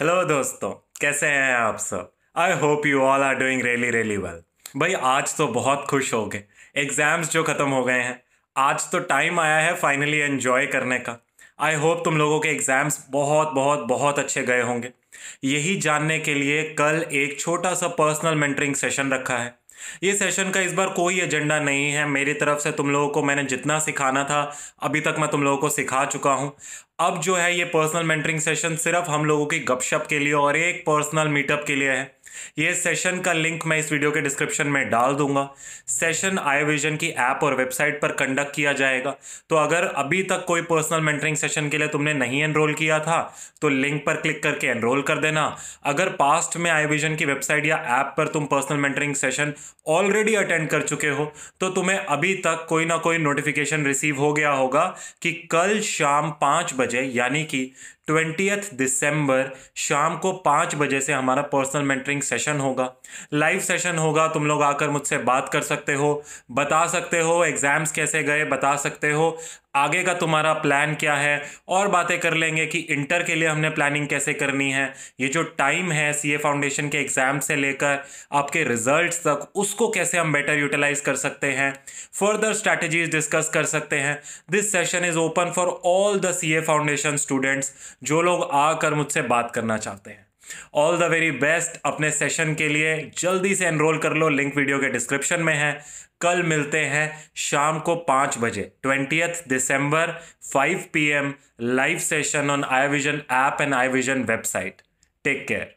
Hello दोस्तों, कैसे हैं आप सब। I hope you all are doing really really well. भाई आज तो बहुत खुश हो गए, एग्ज़ाम्स जो ख़त्म हो गए हैं। आज तो टाइम आया है फाइनली एन्जॉय करने का। आई होप तुम लोगों के एग्ज़ाम्स बहुत बहुत बहुत अच्छे गए होंगे। यही जानने के लिए कल एक छोटा सा पर्सनल मेंटरिंग सेशन रखा है। ये सेशन का इस बार कोई एजेंडा नहीं है। मेरी तरफ से तुम लोगों को मैंने जितना सिखाना था अभी तक मैं तुम लोगों को सिखा चुका हूँ। अब जो है ये पर्सनल मेंटरिंग सेशन सिर्फ हम लोगों की गपशप के लिए और एक पर्सनल मीटअप के लिए है। ये सेशन का लिंक मैं इस वीडियो के डिस्क्रिप्शन में डाल दूंगा। सेशन iVision की ऐप और वेबसाइट पर कंडक्ट किया जाएगा। तो अगर अभी तक कोई पर्सनल मेंटरिंग सेशन के लिए तुमने नहीं एनरोल किया था तो लिंक पर क्लिक करके एनरोल कर देना। अगर पास्ट में iVision की वेबसाइट या ऐप पर तुम personal mentoring session already attend कर चुके हो तो तुम्हें अभी तक कोई ना कोई नोटिफिकेशन रिसीव हो गया होगा कि कल शाम 5 बजे यानी कि 20 दिसंबर शाम को 5 बजे से हमारा पर्सनल मेंटरिंग सेशन होगा। लाइव सेशन होगा। तुम लोग आकर मुझसे बात कर सकते हो, बता सकते हो एग्ज़ाम्स कैसे गए, बता सकते हो आगे का तुम्हारा प्लान क्या है, और बातें कर लेंगे कि इंटर के लिए हमने प्लानिंग कैसे करनी है। ये जो टाइम है CA फाउंडेशन के एग्ज़ाम से लेकर आपके रिजल्ट्स तक, उसको कैसे हम बेटर यूटिलाइज कर सकते हैं, फर्दर स्ट्रैटेजीज डिस्कस कर सकते हैं। This session is open for all the CA foundation students जो लोग आकर मुझसे बात करना चाहते हैं। All the very best. अपने सेशन के लिए जल्दी से एनरोल कर लो, लिंक वीडियो के डिस्क्रिप्शन में है। कल मिलते हैं शाम को 5 बजे 20 दिसंबर 5 PM live session on iVision app and iVision website. Take care.